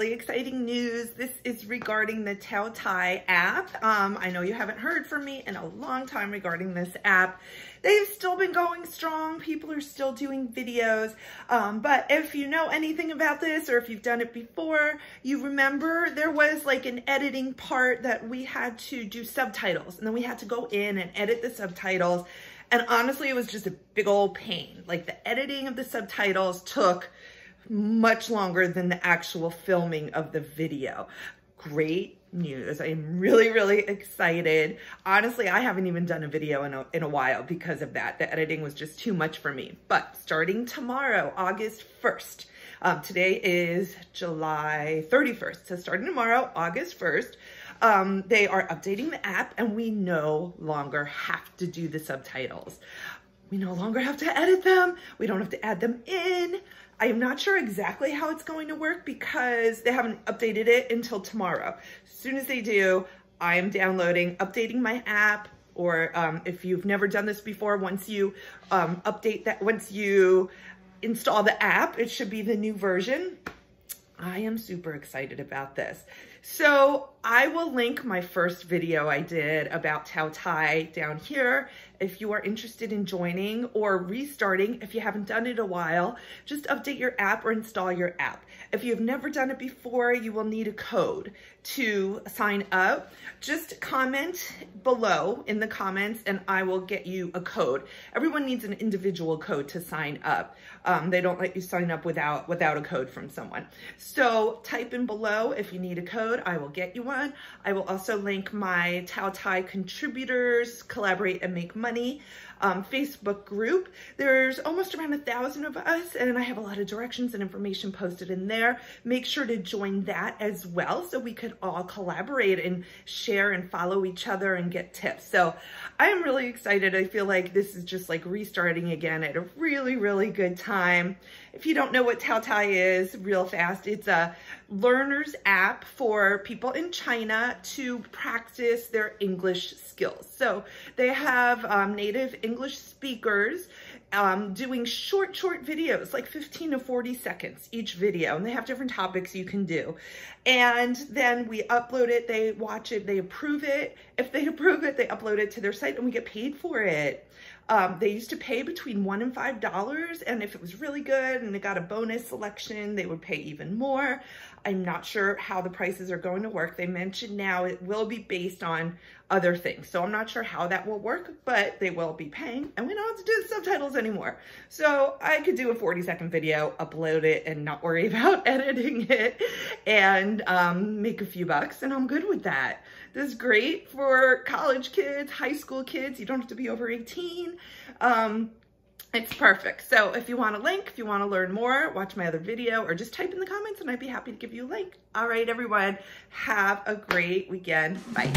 really exciting news. This is regarding the TaoTie app. I know you haven't heard from me in a long time regarding this app. They've still been going strong. People are still doing videos. But if you know anything about this, or if you've done it before, you remember there was like an editing part that we had to do subtitles, and then we had to go in and edit the subtitles. And honestly, it was just a big old pain. Like, the editing of the subtitles took much longer than the actual filming of the video. Great news. I'm really, really excited. Honestly, I haven't even done a video in a while because of that. The editing was just too much for me. But starting tomorrow, August 1st, today is July 31st. So starting tomorrow, August 1st, they are updating the app, and we no longer have to do the subtitles. We no longer have to edit them. We don't have to add them in. I am not sure exactly how it's going to work because they haven't updated it until tomorrow. As soon as they do, I am downloading, updating my app, or if you've never done this before, once you once you install the app, it should be the new version. I am super excited about this. So I will link my first video I did about TaoTie down here. If you are interested in joining or restarting, if you haven't done it a while, just update your app or install your app. If you've never done it before, you will need a code to sign up. Just comment below in the comments and I will get you a code. Everyone needs an individual code to sign up. They don't let you sign up without a code from someone. So type in below if you need a code, I will get you one. I will also link my TaoTie contributors, collaborate and make money Facebook group. There's almost around 1,000 of us, and I have a lot of directions and information posted in there. Make sure to join that as well so we could all collaborate and share and follow each other and get tips. So I am really excited. I feel like this is just like restarting again at a really, really good time. If you don't know what TaoTie is, real fast, it's a learner's app for people in China to practice their English skills. So they have native English speakers doing short videos, like 15 to 40 seconds each video, and they have different topics you can do. And then we upload it, they watch it, they approve it. If they approve it, they upload it to their site and we get paid for it. They used to pay between $1 and $5, and if it was really good and they got a bonus selection, they would pay even more. I'm not sure how the prices are going to work. They mentioned now it will be based on other things, so I'm not sure how that will work, but they will be paying, and we don't have to do the subtitles anymore. So I could do a 40-second video, upload it, and not worry about editing it, and make a few bucks, and I'm good with that. This is great for college kids, high school kids. You don't have to be over 18. It's perfect. So if you want a link, if you want to learn more, watch my other video, or just type in the comments and I'd be happy to give you a link. All right, everyone, have a great weekend. Bye.